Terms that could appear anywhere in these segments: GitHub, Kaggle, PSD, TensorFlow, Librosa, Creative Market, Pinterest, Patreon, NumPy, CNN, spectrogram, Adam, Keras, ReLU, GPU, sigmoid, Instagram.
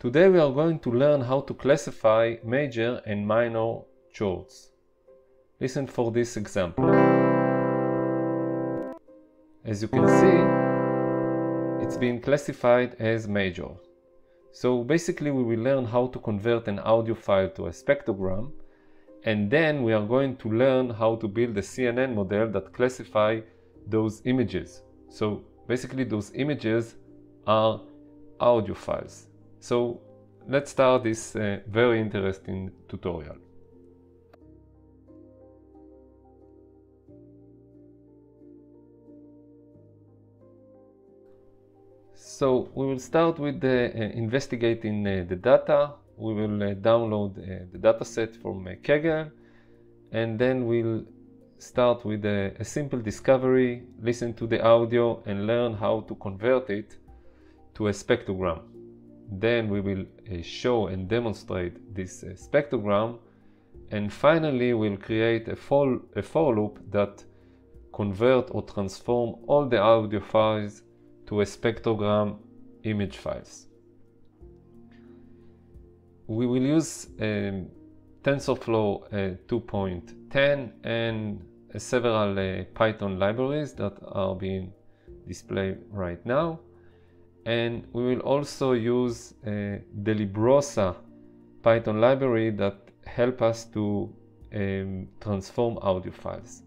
Today we are going to learn how to classify major and minor chords. Listen for this example. As you can see, it's been classified as major. So basically we will learn how to convert an audio file to a spectrogram, and then we are going to learn how to build a CNN model that classifies those images. So basically those images are audio files. So let's start this very interesting tutorial. So we will start with investigating the data. We will download the dataset from Kaggle, and then we'll start with a simple discovery, listen to the audio and learn how to convert it to a spectrogram. Then we will show and demonstrate this spectrogram, and finally we'll create a for loop that convert or transform all the audio files to a spectrogram image files. We will use TensorFlow 2.10 and several Python libraries that are being displayed right now. And we will also use the Librosa Python library that help us to transform audio files.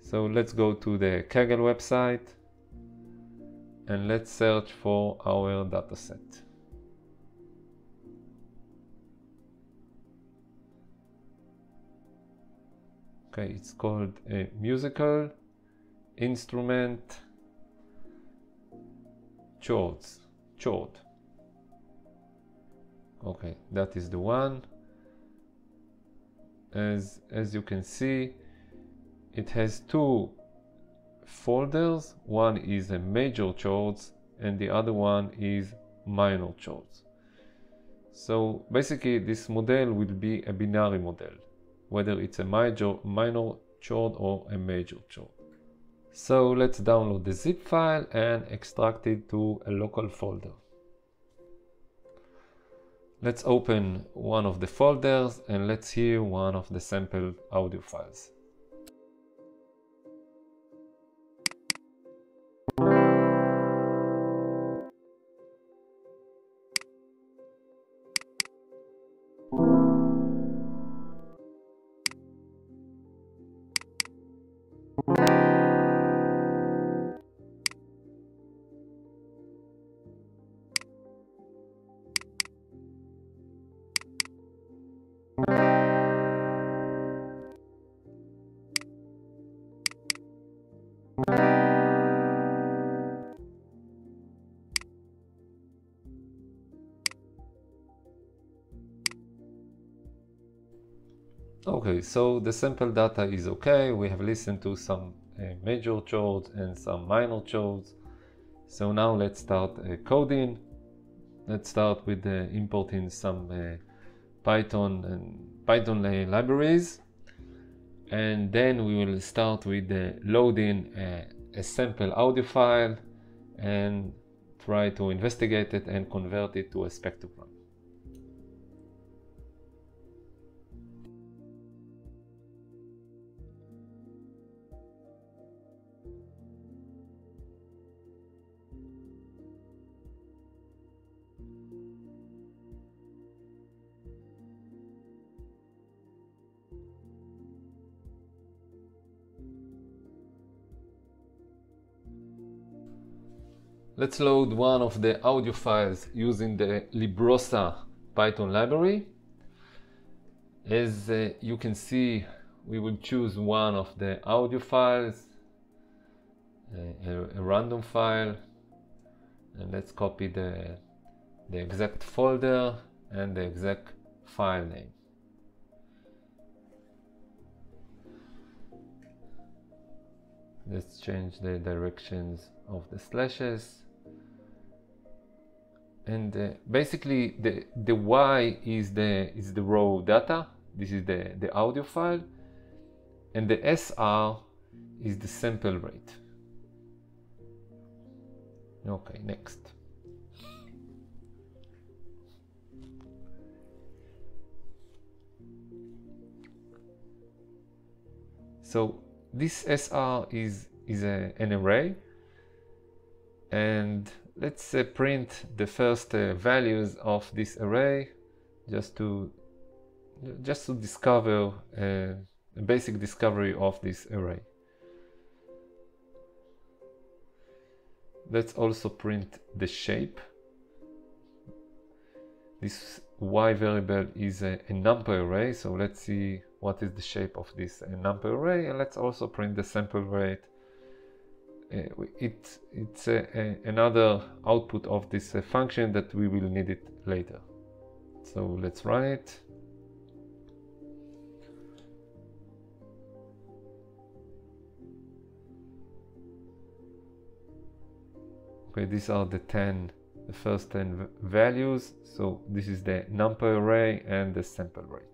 So let's go to the Kaggle website and let's search for our dataset. Okay, it's called a musical instrument chord. Okay, that is the one. As you can see, it has two folders. One is a major chords and the other one is minor chords. So basically this model will be a binary model, whether it's a minor chord or a major chord. So let's download the zip file and extract it to a local folder. Let's open one of the folders and let's hear one of the sample audio files. Okay, so the sample data is okay. We have listened to some major chords and some minor chords. So now let's start coding. Let's start with importing some Python libraries, and then we will start with loading a sample audio file and try to investigate it and convert it to a spectrogram. Let's load one of the audio files using the Librosa Python library. As you can see, we will choose one of the audio files, a random file, and let's copy the exact folder and the exact file name. Let's change the directions of the slashes. And basically the Y is the raw data. This is the audio file, and the SR is the sample rate. Okay, next. So this SR is an array, and let's print the first values of this array just to discover a basic discovery of this array. Let's also print the shape. This y variable is a NumPy array, so let's see what is the shape of this NumPy array, and let's also print the sample rate. It's another output of this function that we will need it later. So let's run it. Okay, these are the first 10 values. So this is the NumPy array and the sample rate.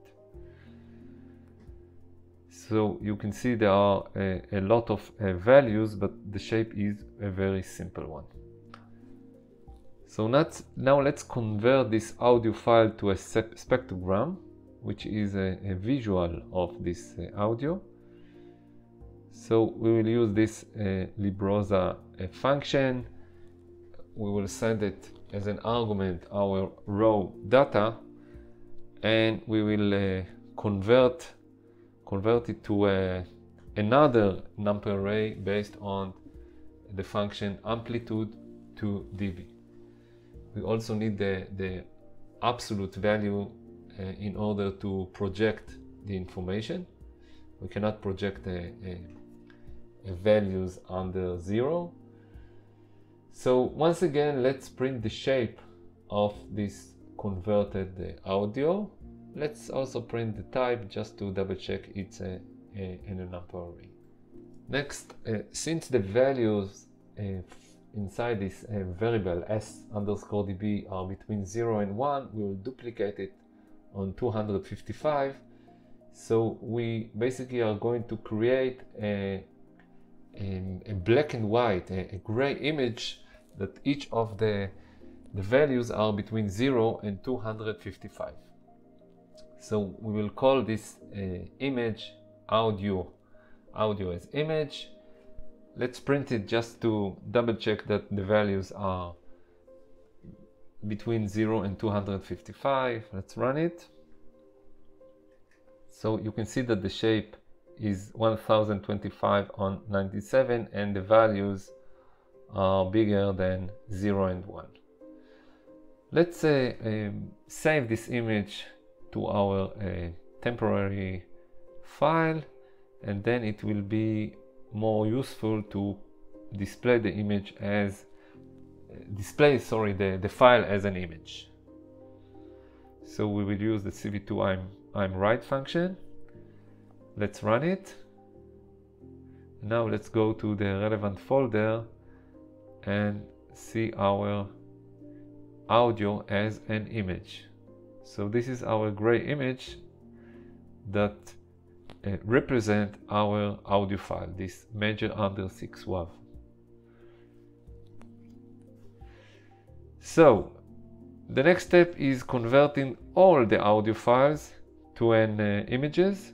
So you can see there are a lot of values, but the shape is a very simple one. So now let's convert this audio file to a spectrogram, which is a visual of this audio. So we will use this Librosa function. We will send it as an argument our raw data, and we will convert it to another NumPy array based on the function amplitude to dB. We also need the absolute value in order to project the information. We cannot project a values under 0. So once again, let's print the shape of this converted audio. Let's also print the type just to double check it's an NumPy array. Next, since the values inside this variable s_db are between 0 and 1, we will duplicate it on 255. So we basically are going to create a black and white, a gray image that each of the values are between 0 and 255. So we will call this image audio as image. Let's print it just to double check that the values are between 0 and 255. Let's run it. So you can see that the shape is 1025 on 97, and the values are bigger than 0 and 1. Let's save this image to our temporary file, and then it will be more useful to display the image as the file as an image. So we will use the cv2imwrite function. Let's run it. Now let's go to the relevant folder and see our audio as an image. So this is our gray image that represent our audio file, this major under 6 WAV. So the next step is converting all the audio files to an images.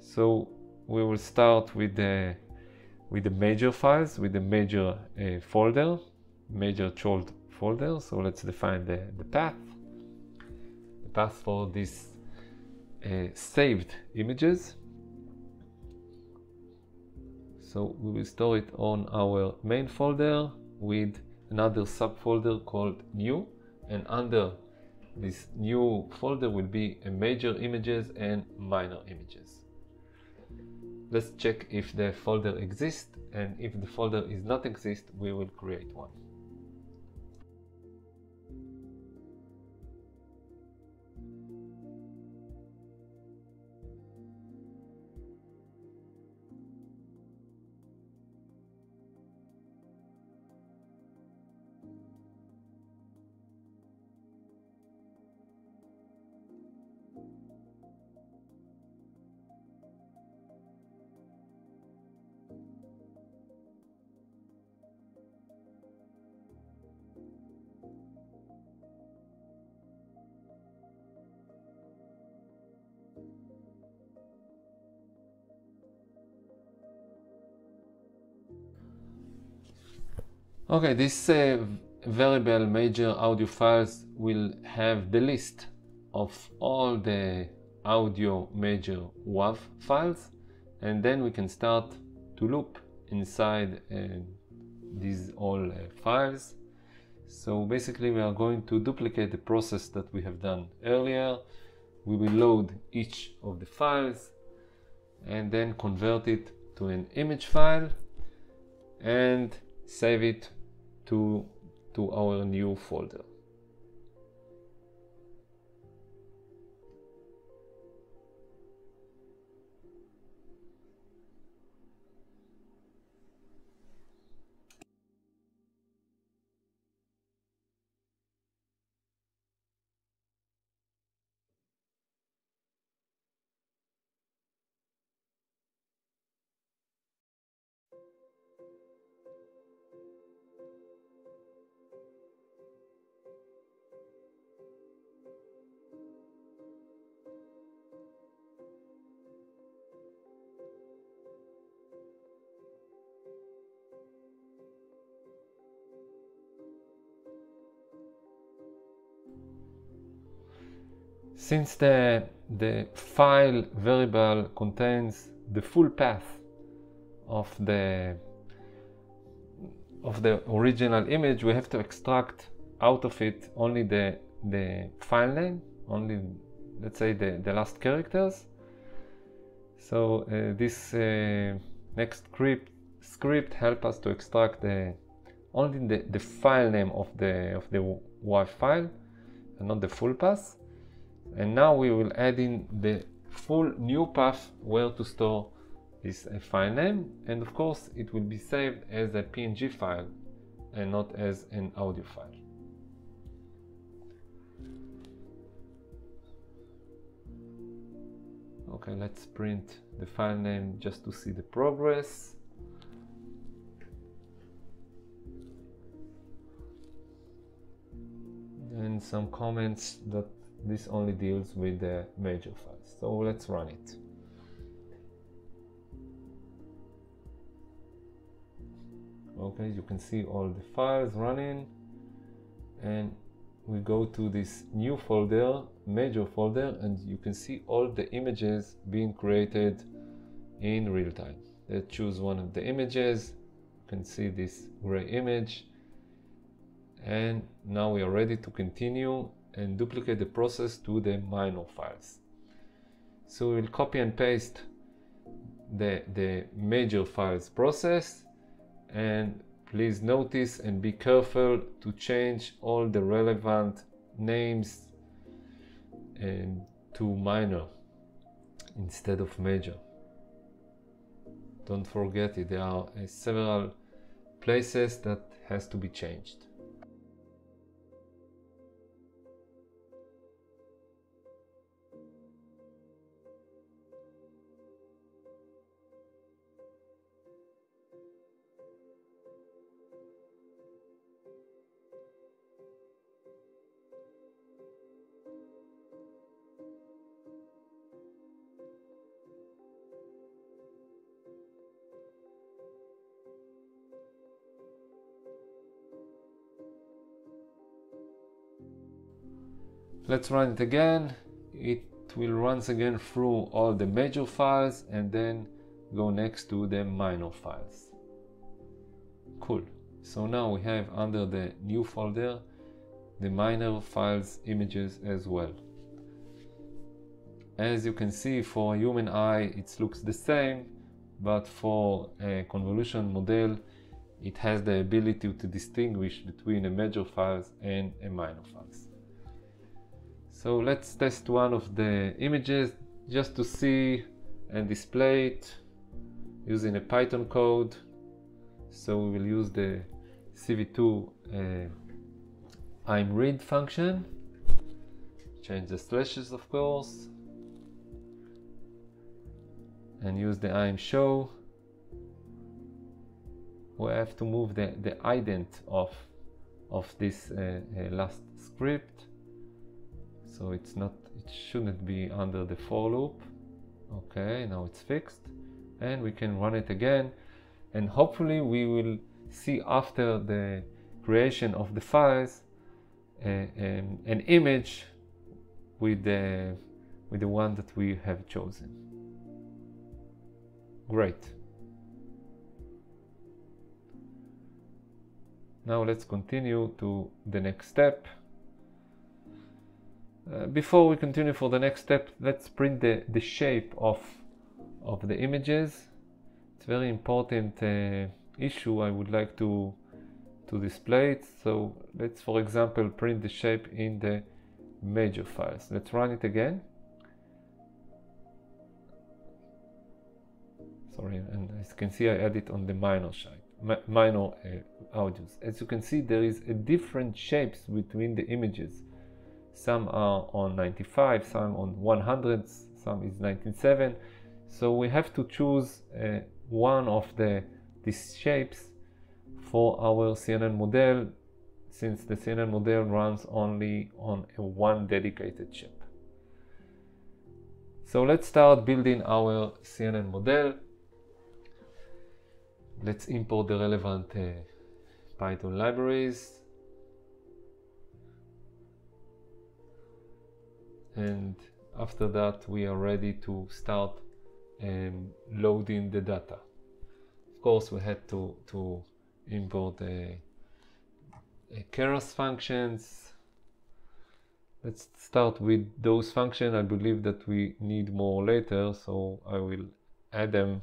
So we will start with the major files, with the major folder, major child folder. So let's define the path. The path for these saved images. So we will store it on our main folder with another subfolder called new, and under this new folder will be a major images and minor images. Let's check if the folder exists, and if the folder is not exist, we will create one. Okay, this variable major audio files will have the list of all the audio major WAV files, and then we can start to loop inside these all files. So basically we are going to duplicate the process that we have done earlier. We will load each of the files and then convert it to an image file and save it to our new folder. Since the file variable contains the full path of the original image, we have to extract out of it only the file name, only, let's say, the last characters. So this next script helps us to extract only the file name of the WAV file and not the full path. And now we will add in the full new path where to store this file name, and of course it will be saved as a PNG file and not as an audio file. Okay, let's print the file name just to see the progress. And some comments that this only deals with the major files. So let's run it. Okay, you can see all the files running, and we go to this new folder, major folder, and you can see all the images being created in real time. Let's choose one of the images. You can see this gray image, and now we are ready to continue and duplicate the process to the minor files. So we'll copy and paste the major files process, and please notice and be careful to change all the relevant names and to minor instead of major. Don't forget it, there are several places that has to be changed. Let's run it again. It will once again through all the major files and then go next to the minor files. Cool. So now we have under the new folder the minor files images as well. As you can see, for human eye it looks the same, but for a convolution model it has the ability to distinguish between a major files and a minor files. So let's test one of the images just to see and display it using a Python code. So we will use the CV2 ImRead function, change the slashes of course, and use the ImShow. We have to move the ident of this last script. So it's not, it shouldn't be under the for loop. Okay, now it's fixed, and we can run it again, and hopefully we will see after the creation of the files an image with the one that we have chosen. Great. Now let's continue to the next step. Before we continue for the next step, let's print the shape of the images. It's a very important issue I would like to display it. So let's, for example, print the shape in the major files. Let's run it again. Sorry, and as you can see, I add it on the minor side. Minor audios. As you can see, there is a different shapes between the images. Some are on 95, some on 100, some is 97. So we have to choose one of these shapes for our CNN model, since the CNN model runs only on one dedicated chip. So let's start building our CNN model. Let's import the relevant Python libraries. And after that, we are ready to start loading the data. Of course, we had to import Keras functions. Let's start with those functions. I believe that we need more later, so I will add them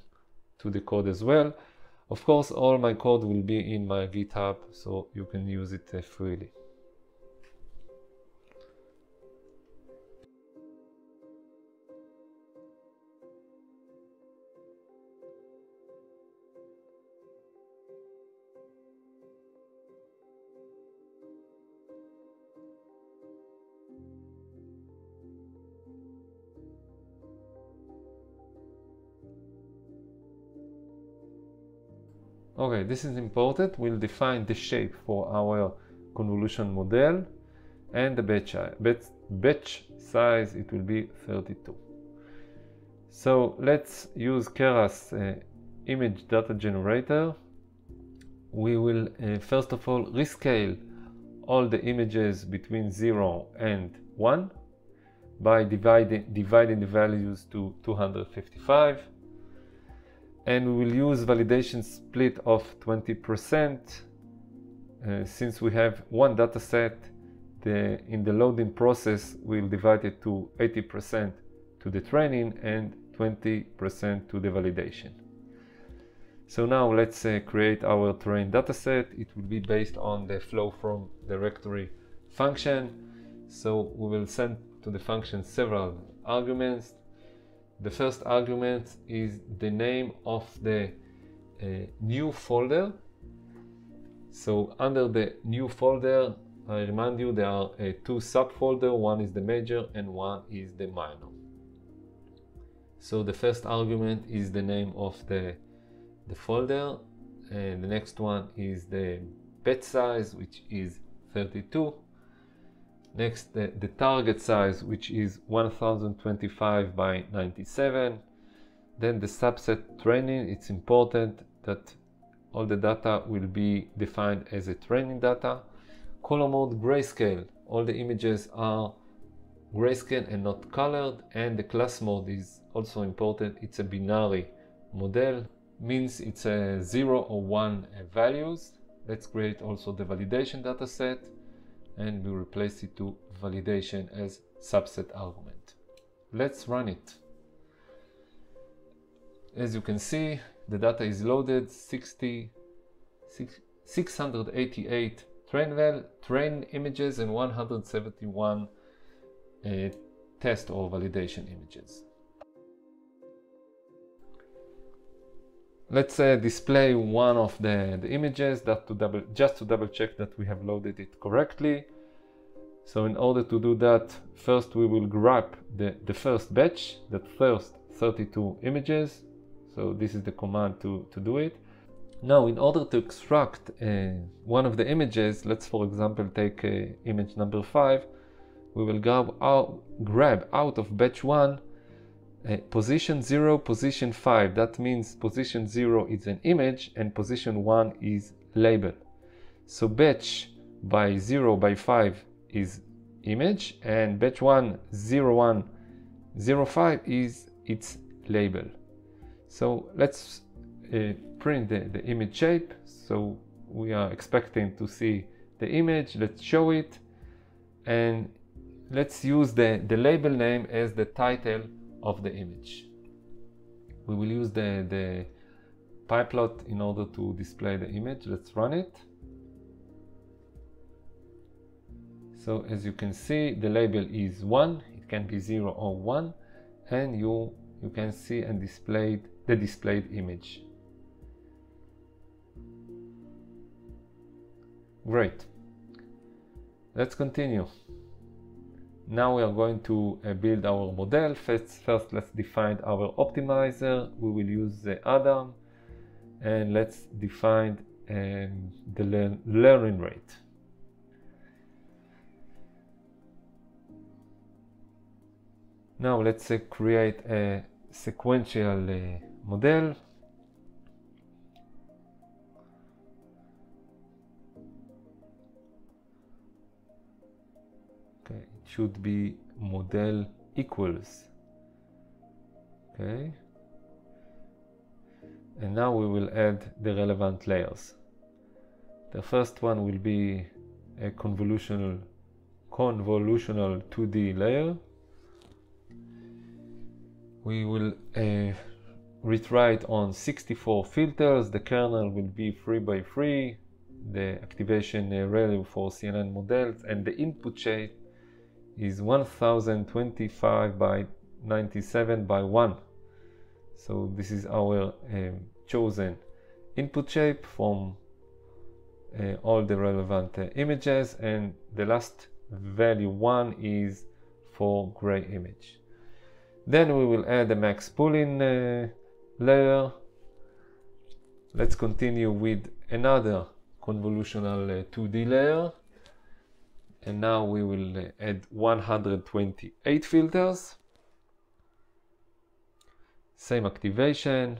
to the code as well. Of course, all my code will be in my GitHub, so you can use it freely. Okay, this is important. We'll define the shape for our convolution model and the batch size. It will be 32. So let's use Keras image data generator. We will first of all rescale all the images between 0 and 1 by dividing the values to 255. And we will use validation split of 20%. Since we have one data set, in the loading process, we'll divide it to 80% to the training and 20% to the validation. So now let's create our train data set. It will be based on the flow from directory function. So we will send to the function several arguments. The first argument is the name of the new folder. So under the new folder, I remind you, there are two subfolders. One is the major and one is the minor. So the first argument is the name of the folder. And the next one is the batch size, which is 32. Next, the target size, which is 1025 by 97. Then the subset training. It's important that all the data will be defined as a training data. Color mode grayscale. All the images are grayscale and not colored. And the class mode is also important. It's a binary model, means it's a 0 or 1 values. Let's create also the validation data set. And we replace it to validation as subset argument. Let's run it. As you can see, the data is loaded. 688 train images and 171 test or validation images. Let's display one of the images just to double check that we have loaded it correctly. So in order to do that, first we will grab the first batch, the first 32 images. So this is the command to do it. Now, in order to extract one of the images, let's for example take image number 5. We will grab out of batch 1 position 0, position 5. That means position 0 is an image and position 1 is label. So batch by 0 by 5 is image, and batch 1 0 1 0 5 is its label. So let's print the image shape. So we are expecting to see the image. Let's show it, and let's use the label name as the title of the image. We will use the pyplot in order to display the image. Let's run it. So as you can see, the label is 1. It can be 0 or 1, and you can see and display the displayed image. Great. Let's continue. Now we are going to build our model. First, let's define our optimizer. We will use the Adam, and let's define the learning rate. Now let's create a sequential model. Should be model equals. Okay, and now we will add the relevant layers. The first one will be a convolutional 2D layer. We will retry on 64 filters. The kernel will be 3 by 3, the activation ReLU for CNN models, and the input shape is 1025 by 97 by 1. So this is our chosen input shape from all the relevant images, and the last value 1 is for gray image. Then we will add a max pooling layer. Let's continue with another convolutional 2D layer. And now we will add 128 filters. Same activation.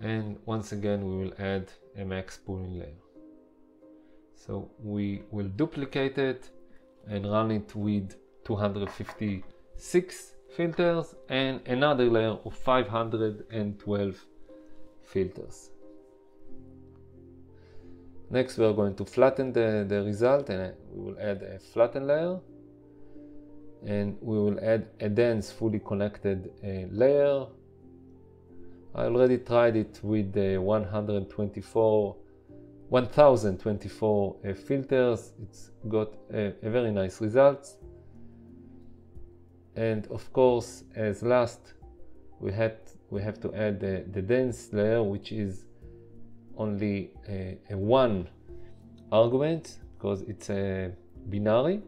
And once again, we will add a max pooling layer. So we will duplicate it and run it with 256 filters and another layer of 512 filters. Next, we are going to flatten the result, and we will add a flatten layer, and we will add a dense fully connected layer. I already tried it with the 1024 filters. It's got a very nice result. And of course, as last, we have to add the dense layer, which is only a one argument, because it's a binary.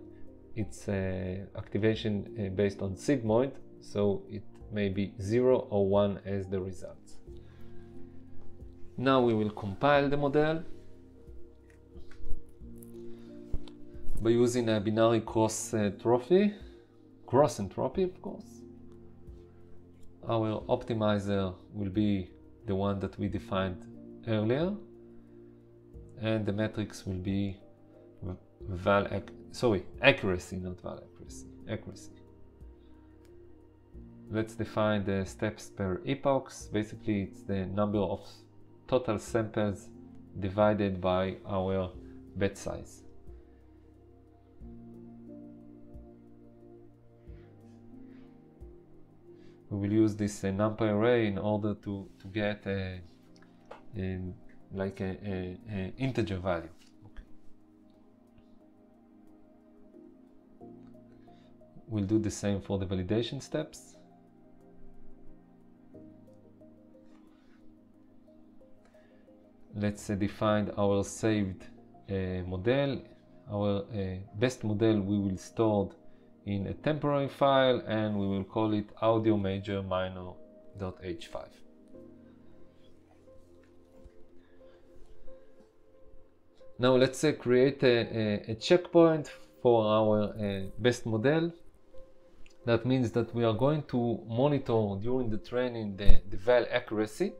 It's a activation based on sigmoid, so it may be 0 or 1 as the result. Now we will compile the model by using a binary cross entropy. Cross entropy, of course. Our optimizer will be the one that we defined earlier, and the matrix will be accuracy, not val accuracy. Accuracy. Let's define the steps per epoch. Basically, it's the number of total samples divided by our batch size. We will use this NumPy array in order to get like an integer value. Okay. We'll do the same for the validation steps. Let's define our saved model. Our best model we will store in a temporary file, and we will call it audio major minor.h5. Now let's create a checkpoint for our best model. That means that we are going to monitor during the training the val accuracy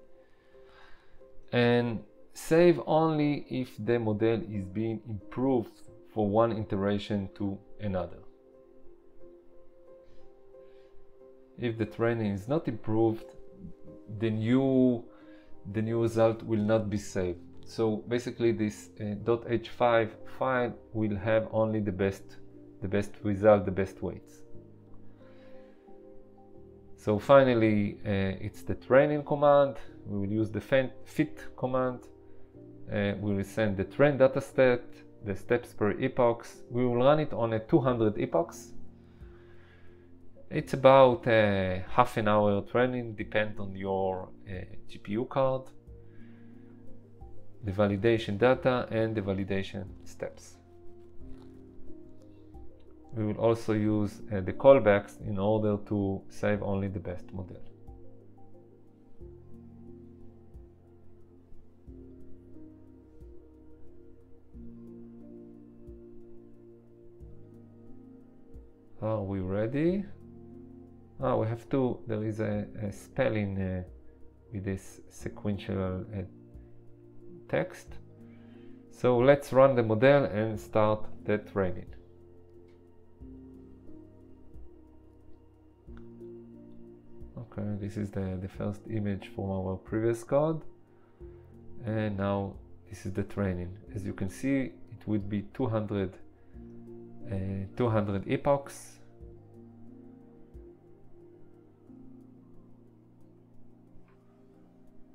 and save only if the model is being improved for one iteration to another. If the training is not improved, the new result will not be saved. So basically this .h5 file will have only the best result, the best weights. So finally, it's the training command. We will use the fit command. We will send the train data set, the steps per epoch. We will run it on a 200 epochs. It's about half an hour training, depends on your GPU card, the validation data and the validation steps. We will also use the callbacks in order to save only the best model. Are we ready? Oh, we have to, there is a spelling with this sequential text. So let's run the model and start the training. Okay, this is the first image from our previous code. And now this is the training. As you can see, it would be 200 epochs.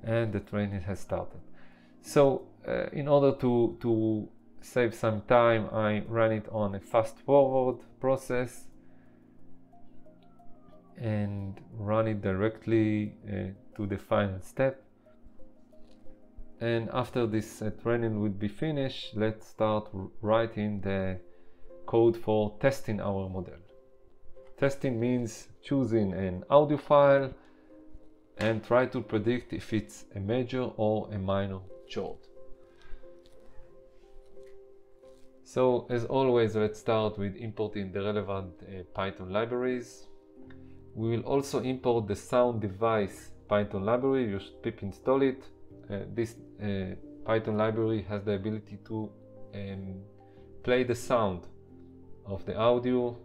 And the training has started. So in order to save some time, I ran it on a fast forward process and run it directly to the final step. And after this training would be finished, let's start writing the code for testing our model. Testing means choosing an audio file and try to predict if it's a major or a minor chord. So as always, let's start with importing the relevant Python libraries. We will also import the sound device Python library. You should pip install it. This Python library has the ability to play the sound of the audio.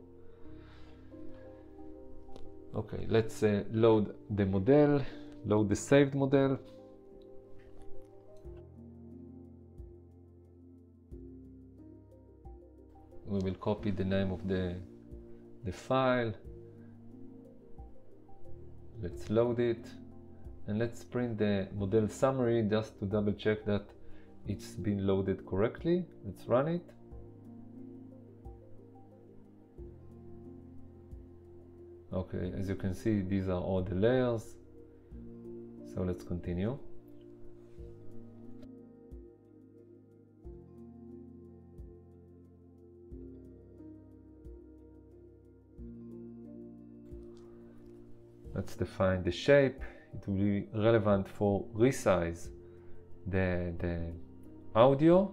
Okay, let's load the model, load the saved model. We will copy the name of the file. Let's load it and let's print the model summary just to double check that it's been loaded correctly. Let's run it. Okay, as you can see, these are all the layers. So let's continue. Let's define the shape. It will be relevant for resize the audio.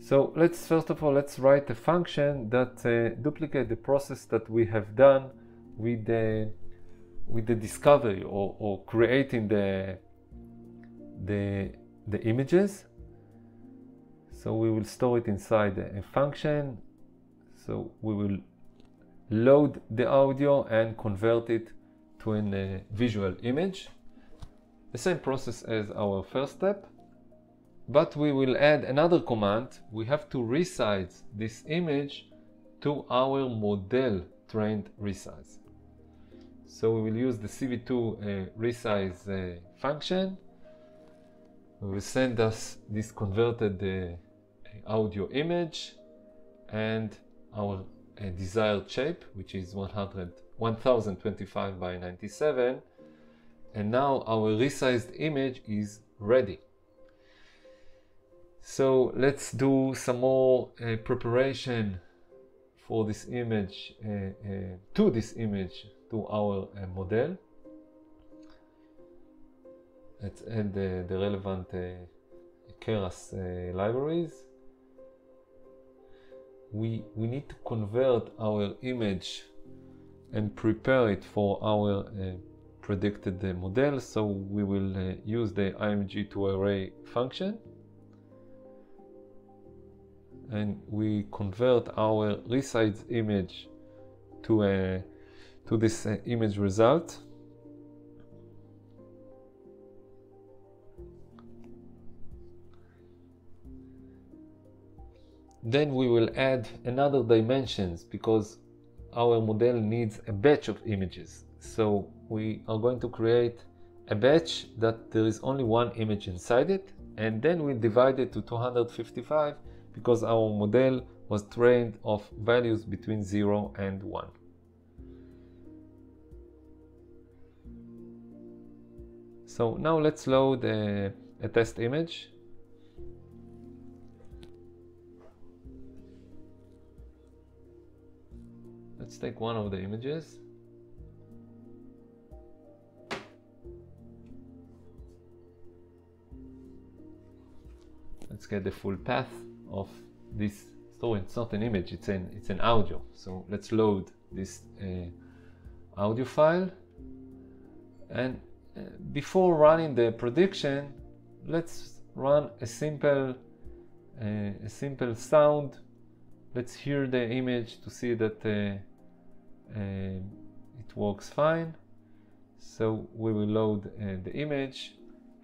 So let's first of all write a function that duplicates the process that we have done with the discovery or creating the images. So we will store it inside a function. So we will load the audio and convert it to a visual image. The same process as our first step. But we will add another command. We have to resize this image to our model trained resize. So we will use the CV2 resize function. We will send us this converted audio image and our desired shape, which is 1025 by 97. And now our resized image is ready. So let's do some more preparation for this image, to our model. Let's add the relevant Keras libraries. We need to convert our image and prepare it for our predicted model. So we will use the img2array function, and we convert our resize image to this image result. Then we will add another dimensions because our model needs a batch of images. So we are going to create a batch that there is only one image inside it, and then we divide it to 255 because our model was trained of values between 0 and 1. So now let's load a test image. Let's take one of the images. Let's get the full path of this. So it's not an image, it's an audio. So let's load this audio file. And before running the prediction, let's run a simple sound. Let's hear the image to see that it works fine. So we will load the image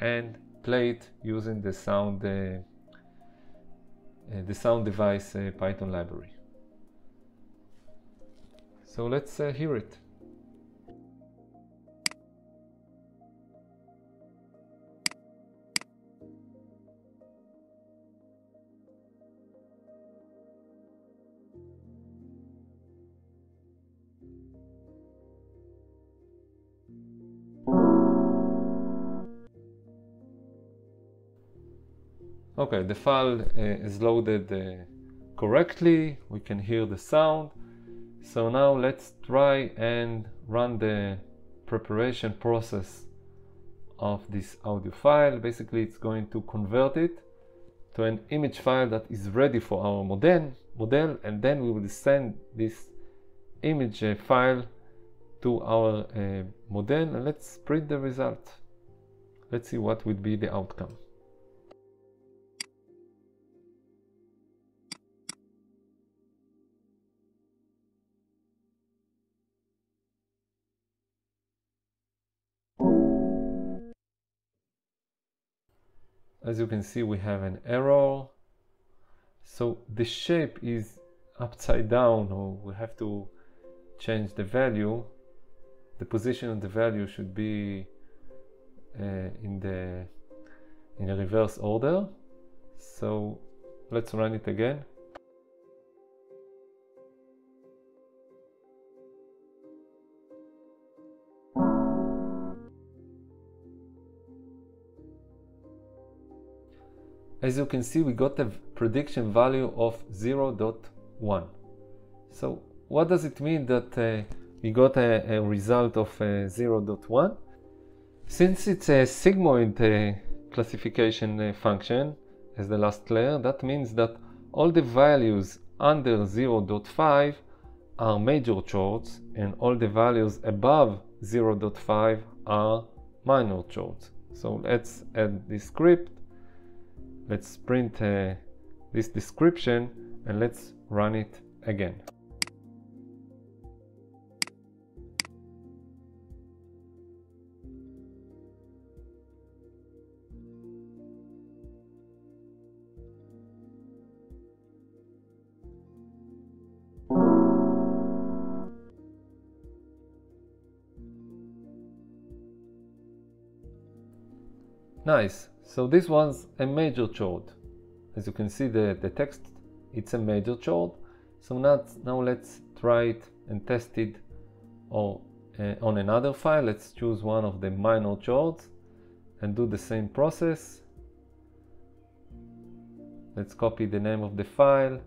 and play it using the sound device Python library. So let's hear it. Okay, the file is loaded correctly. We can hear the sound. So now let's try and run the preparation process of this audio file. Basically, it's going to convert it to an image file that is ready for our model, and then we will send this image file to our model, and let's print the result. Let's see what would be the outcome. As you can see, we have an error. So the shape is upside down, or we have to change the value. The position of the value should be in a reverse order. So let's run it again. As you can see, we got a prediction value of 0.1. So what does it mean that we got a result of 0.1? Since it's a sigmoid classification function as the last layer, that means that all the values under 0.5 are major chords, and all the values above 0.5 are minor chords. So let's add this script. Let's print this description and let's run it again. Nice. So this one's a major chord. As you can see the text, it's a major chord. So now let's try it and test it on another file. Let's choose one of the minor chords and do the same process. Let's copy the name of the file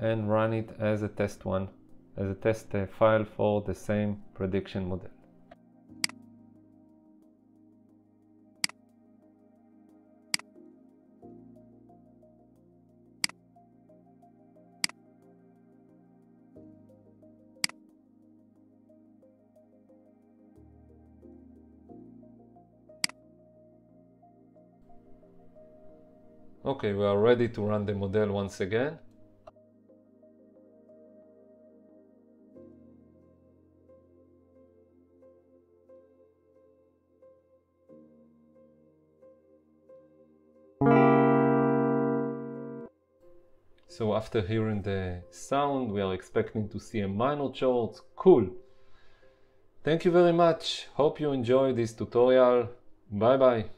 and run it as a test one, as a test file for the same prediction model. Okay, we are ready to run the model once again. So after hearing the sound, we are expecting to see a minor chord. Cool. Thank you very much. Hope you enjoyed this tutorial. Bye bye.